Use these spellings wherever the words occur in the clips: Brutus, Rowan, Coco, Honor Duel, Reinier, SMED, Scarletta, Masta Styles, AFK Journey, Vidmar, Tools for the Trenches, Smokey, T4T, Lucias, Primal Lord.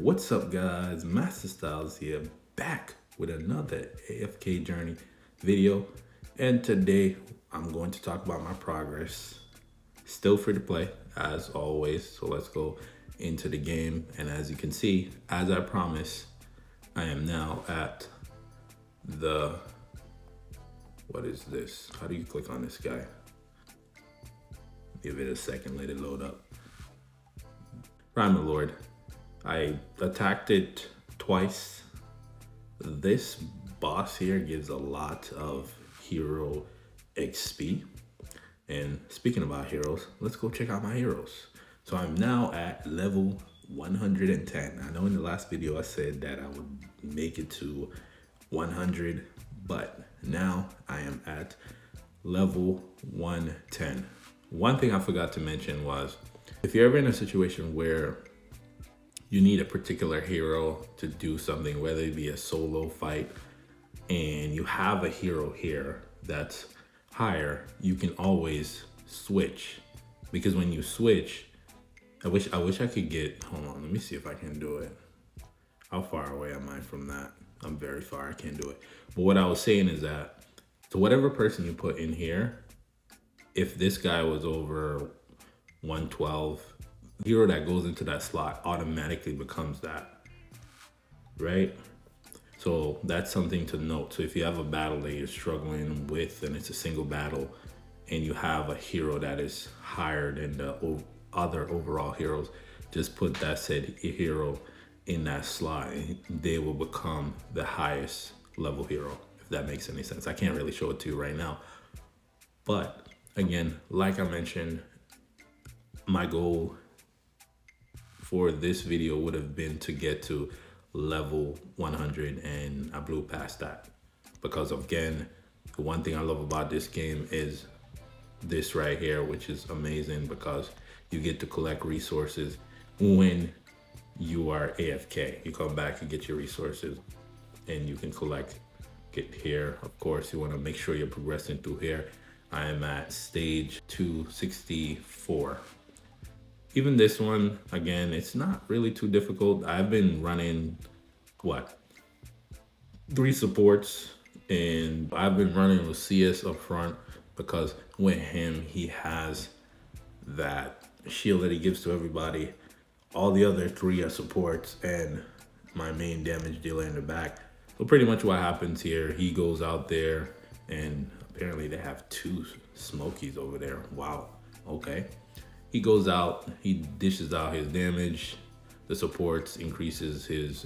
What's up, guys? Master Styles here, back with another AFK Journey video, and today I'm going to talk about my progress. Still free to play as always, so let's go into the game. And as you can see, as I promised, I am now at the, what is this? How do you click on this guy? Give it a second, let it load up. Primal Lord. I attacked it twice. This boss here gives a lot of hero XP. And speaking about heroes, let's go check out my heroes. So I'm now at level 110. I know in the last video I said that I would make it to 100, but now I am at level 110. One thing I forgot to mention was, if you're ever in a situation where you need a particular hero to do something, whether it be a solo fight, and you have a hero here that's higher, you can always switch. Because when you switch, I wish I could get, hold on, let me see if I can do it. How far away am I from that? I'm very far, I can't do it. But what I was saying is that, to whatever person you put in here, if this guy was over 112, hero that goes into that slot automatically becomes that, right? So that's something to note. So if you have a battle that you're struggling with and it's a single battle and you have a hero that is higher than the other overall heroes, just put that said hero in that slot and they will become the highest level hero, if that makes any sense. I can't really show it to you right now, but again, like I mentioned, my goal for this video would have been to get to level 100, and I blew past that because, again, the one thing I love about this game is this right here, which is amazing because you get to collect resources when you are AFK. You come back, you get your resources and you can collect, get here. Of course, you want to make sure you're progressing through here. I am at stage 264. Even this one, again, it's not really too difficult. I've been running, what, 3 supports, and I've been running Lucias up front because with him, he has that shield that he gives to everybody. All the other 3 are supports and my main damage dealer in the back. So pretty much what happens here, he goes out there, and apparently they have 2 Smokies over there. Wow, okay. He goes out, he dishes out his damage, the supports increases his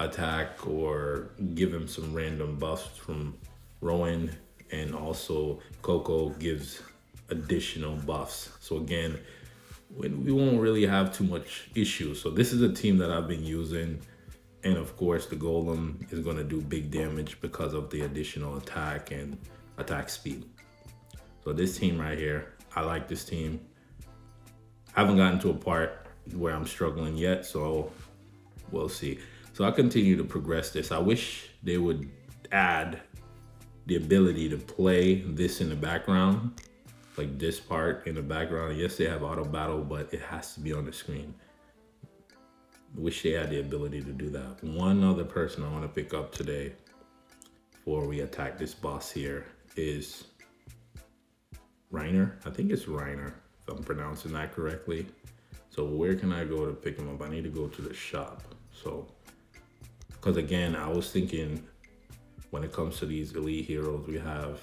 attack or give him some random buffs from Rowan, and also Coco gives additional buffs. So again, we won't really have too much issue. So this is a team that I've been using, and of course the Golem is going to do big damage because of the additional attack and attack speed. So this team right here, I like this team. I haven't gotten to a part where I'm struggling yet, so we'll see. So I continue to progress this. I wish they would add the ability to play this in the background, like this part in the background. Yes, they have auto battle, but it has to be on the screen. Wish they had the ability to do that. One other person I want to pick up today before we attack this boss here is Reinier. I think it's Reinier, if I'm pronouncing that correctly. So where can I go to pick him up? I need to go to the shop. So, because again, I was thinking when it comes to these elite heroes, we have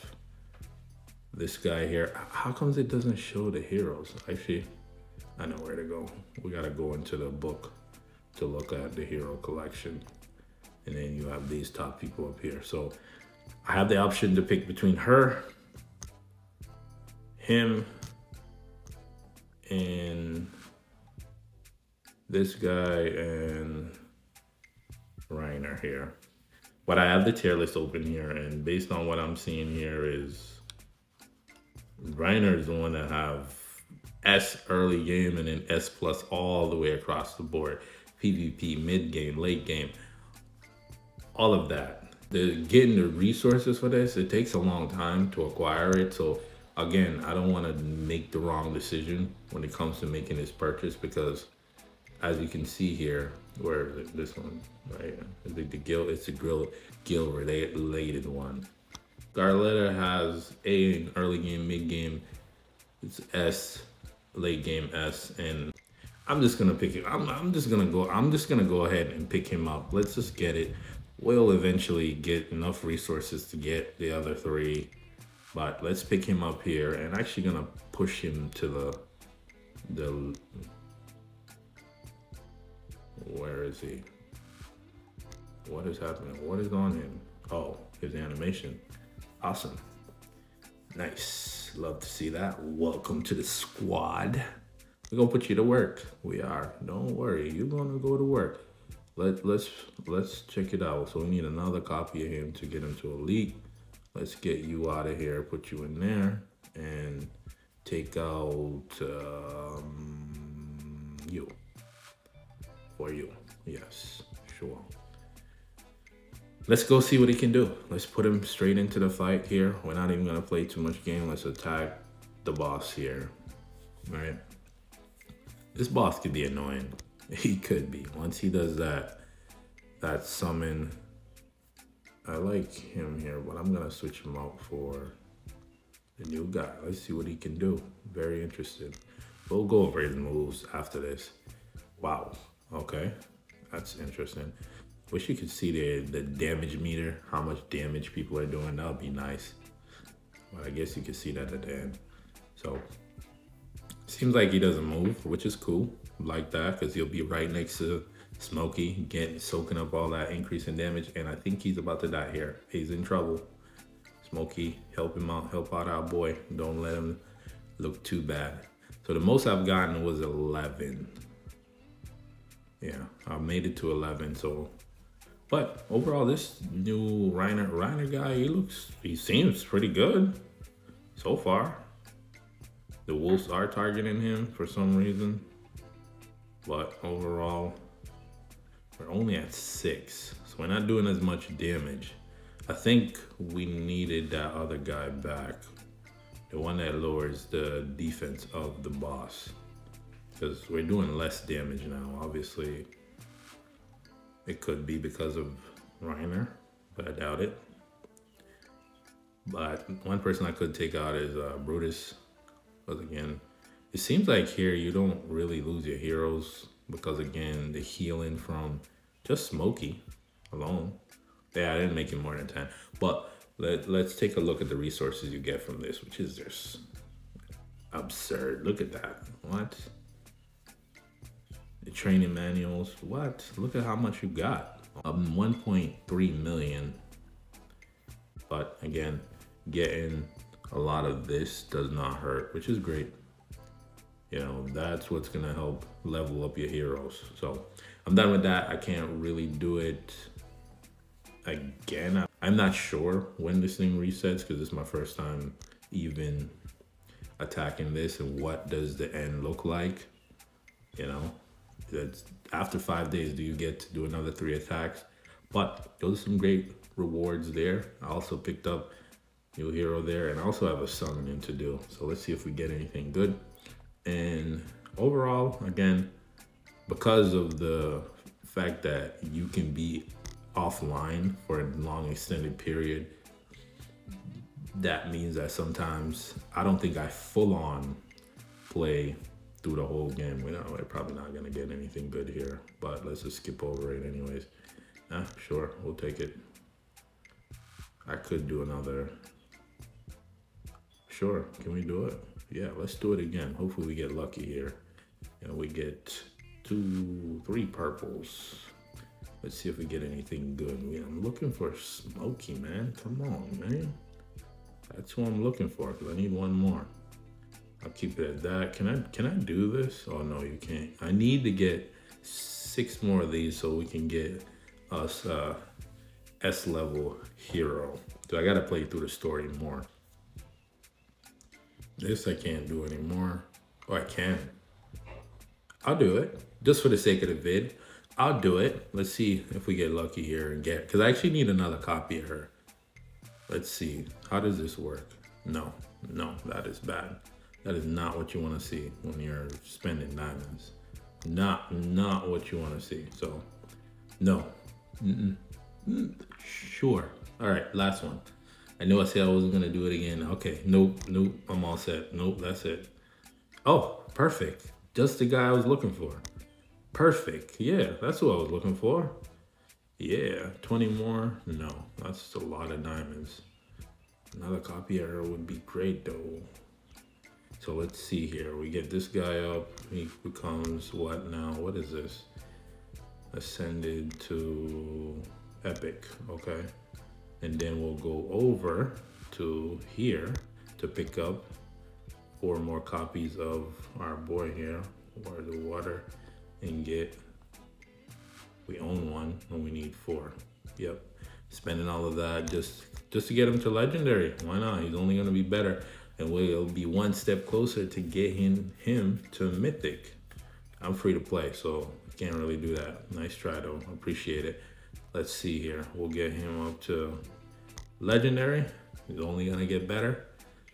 this guy here. How comes it doesn't show the heroes? Actually, I know where to go. We gotta go into the book to look at the hero collection. And then you have these top people up here. So I have the option to pick between her, him, and this guy and Reinier here. But I have the tier list open here, and based on what I'm seeing here is Reinier is the one that have S early game and then S plus all the way across the board. PvP, mid game, late game, all of that. Getting the resources for this, it takes a long time to acquire it. So again, I don't want to make the wrong decision when it comes to making this purchase, because as you can see here, where this one, right? The gill, it's a gill related one. Scarletta has A in early game, mid game, it's S, late game S, and I'm just gonna pick it. I'm just gonna go ahead and pick him up. Let's just get it. We'll eventually get enough resources to get the other three, but let's pick him up here. And actually gonna push him to the where is he? What is happening? What is on him? Oh, his animation. Awesome. Nice. Love to see that. Welcome to the squad. We're gonna put you to work. We are. Don't worry. You're gonna go to work. Let's check it out. So we need another copy of him to get him to elite. Let's get you out of here. Put you in there and take out you. For you. Yes. Sure. Let's go see what he can do. Let's put him straight into the fight here. We're not even gonna play too much game. Let's attack the boss here. All right. This boss could be annoying. He could be. Once he does that summon, I like him here, but I'm gonna switch him out for the new guy. Let's see what he can do. Very interested. We'll go over his moves after this. Wow. Okay. That's interesting. Wish you could see the damage meter, how much damage people are doing. That would be nice. But I guess you could see that at the end. So, seems like he doesn't move, which is cool. Like that, because he'll be right next to Smokey, soaking up all that increase in damage. And I think he's about to die here. He's in trouble. Smokey, help him out. Help out our boy. Don't let him look too bad. So the most I've gotten was 11. Yeah, I made it to 11, so... But overall, this new Reinier guy, he seems pretty good so far. The wolves are targeting him for some reason. But overall, we're only at 6. So we're not doing as much damage. I think we needed that other guy back. The one that lowers the defense of the boss. Because we're doing less damage now, obviously. It could be because of Reinier, but I doubt it. But one person I could take out is Brutus. Because again, it seems like here you don't really lose your heroes. Because again, the healing from just Smokey alone. Yeah, I didn't make it more than 10. But let's take a look at the resources you get from this, which is just absurd. Look at that. What? The training manuals, what? Look at how much you got. 1.3 million. But again, getting a lot of this does not hurt, which is great. You know, that's what's gonna help level up your heroes. So I'm done with that. I can't really do it again. I'm not sure when this thing resets because it's my first time even attacking this, and what does the end look like, you know? That's after 5 days, do you get to do another 3 attacks? But those are some great rewards there. I also picked up new hero there, and I also have a summoning to do. So let's see if we get anything good. And overall, again, because of the fact that you can be offline for a long extended period, that means that sometimes I don't think I full on play through the whole game. We're probably not gonna get anything good here, but let's just skip over it anyways. Nah, sure, we'll take it. I could do another. Sure, can we do it? Yeah, let's do it again. Hopefully we get lucky here. And we get 2, 3 purples. Let's see if we get anything good. I'm looking for Smokey, man. Come on, man. That's what I'm looking for, because I need one more. I'll keep it at that. Can I do this? Oh no, you can't. I need to get 6 more of these so we can get us S level hero. So I gotta play through the story more. This I can't do anymore. Oh, I can. I'll do it just for the sake of the vid. I'll do it. Let's see if we get lucky here and get, because I actually need another copy of her. Let's see. How does this work? No, no, that is bad. That is not what you want to see when you're spending diamonds. Not what you want to see. So no. Sure. All right, last one. I know I said I wasn't gonna do it again. Okay, nope, I'm all set. Nope, that's it. Oh, perfect. Just the guy I was looking for. Perfect. Yeah, that's who I was looking for. Yeah, 20 more. No, that's a lot of diamonds. Another copy error would be great though. So let's see here. We get this guy up. He becomes what now? What is this? Ascended to epic. Okay. And then we'll go over to here to pick up 4 more copies of our boy here, or the water, and get, we own 1 and we need 4. Yep, spending all of that just to get him to legendary. Why not? He's only gonna be better, and we'll be 1 step closer to getting him to mythic. I'm free to play, so can't really do that. Nice try though, appreciate it. Let's see here. We'll get him up to legendary. He's only going to get better.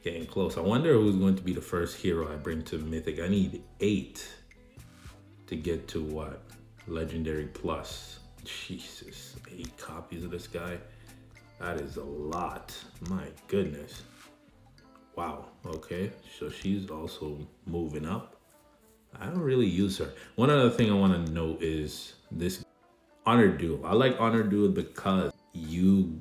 Getting close. I wonder who's going to be the first hero I bring to mythic. I need 8 to get to what? Legendary plus. Jesus. 8 copies of this guy. That is a lot. My goodness. Wow. Okay. So she's also moving up. I don't really use her. One other thing I want to note is this Honor Duel. I like Honor Duel because you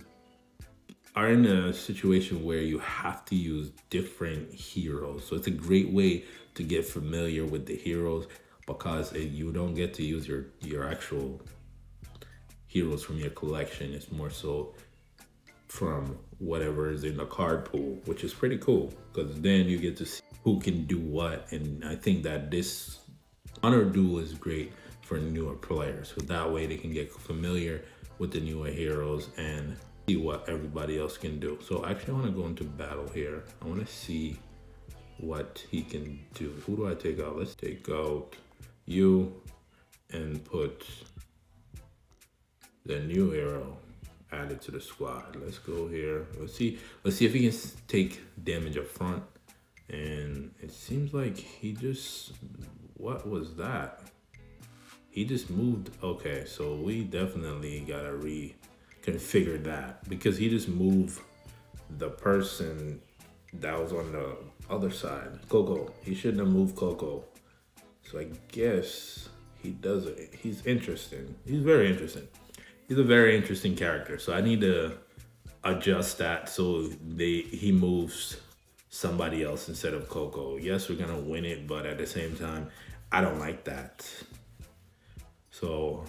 are in a situation where you have to use different heroes. So it's a great way to get familiar with the heroes, because you don't get to use your actual heroes from your collection. It's more so from whatever is in the card pool, which is pretty cool, because then you get to see who can do what. And I think that this Honor Duel is great for newer players, so that way they can get familiar with the newer heroes and see what everybody else can do. So actually I want to go into battle here. I want to see what he can do. Who do I take out? Let's take out you and put the new hero added to the squad. Let's go here. Let's see if he can take damage up front. And it seems like he just, what was that? He just moved. Okay, so we definitely gotta reconfigure that, because he just moved the person that was on the other side. Coco. He shouldn't have moved Coco. So I guess he doesn't. He's interesting. He's very interesting. He's a very interesting character. So I need to adjust that so he moves somebody else instead of Coco. Yes, we're gonna win it, but at the same time, I don't like that. So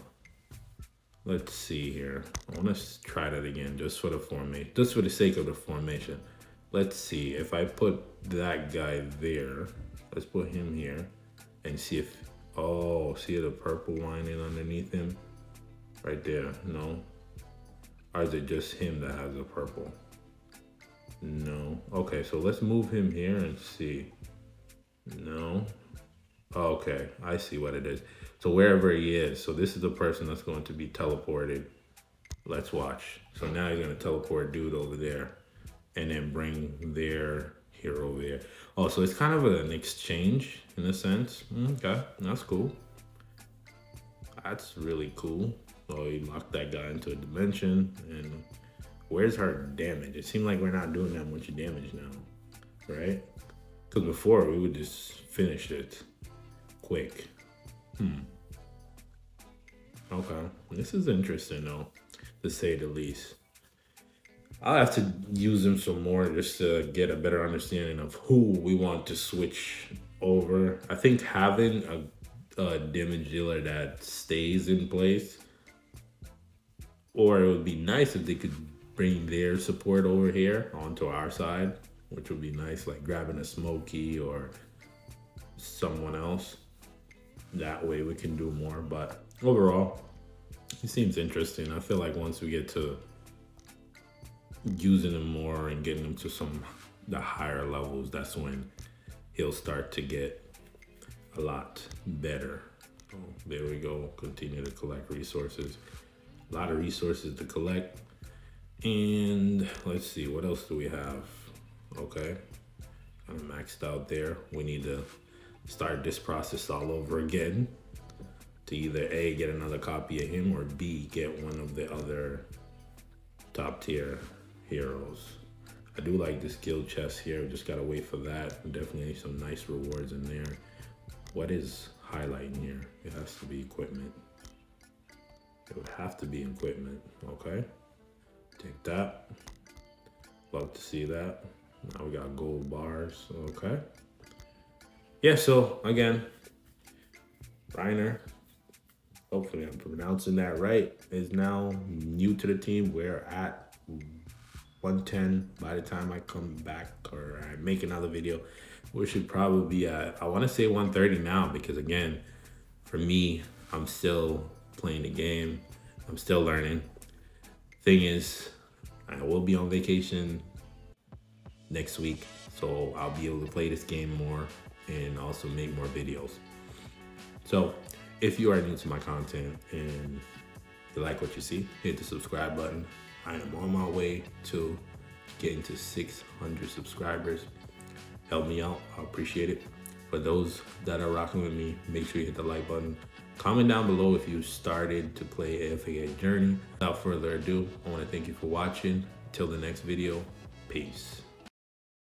let's see here. I want to try that again, just for the formation, just for the sake of the formation. Let's see if I put that guy there. Let's put him here and see if, oh, see the purple lining underneath him right there. No, or is it just him that has the purple? No. Okay, so let's move him here and see. No. Okay, I see what it is. So wherever he is, so this is the person that's going to be teleported. Let's watch. So now he's going to teleport dude over there and then bring their hero over there. Oh, so it's kind of an exchange in a sense. Okay, that's cool. That's really cool. So he locked that guy into a dimension. And where's her damage? It seemed like we're not doing that much damage now, right? Because before we would just finish it quick. Okay, this is interesting though, to say the least. I'll have to use him some more just to get a better understanding of who we want to switch over. I think having a damage dealer that stays in place, or it would be nice if they could bring their support over here onto our side, which would be nice, like grabbing a Smokey or someone else. That way we can do more. But overall, it seems interesting. I feel like once we get to using him more and getting him to the higher levels, that's when he'll start to get a lot better. So there we go. Continue to collect resources. A lot of resources to collect. And let's see, what else do we have? Okay, I'm maxed out there. We need to start this process all over again to either A, get another copy of him, or B, get one of the other top tier heroes. I do like the skill chest here, just gotta wait for that. Definitely some nice rewards in there. What is highlighting here? It has to be equipment. It would have to be equipment, okay? Take that. Love to see that. Now we got gold bars, okay? Yeah, so again, Reinier, hopefully I'm pronouncing that right, is now new to the team. We're at 110. By the time I come back or I make another video, we should probably be at, I want to say 130 now, because again, for me, I'm still playing the game. I'm still learning. Thing is, I will be on vacation next week, so I'll be able to play this game more and also make more videos. So if you are new to my content and you like what you see, hit the subscribe button. I am on my way to getting to 600 subscribers. Help me out, I appreciate it. For those that are rocking with me, make sure you hit the like button. Comment down below if you started to play AFK Journey. Without further ado, I want to thank you for watching. Till the next video, peace.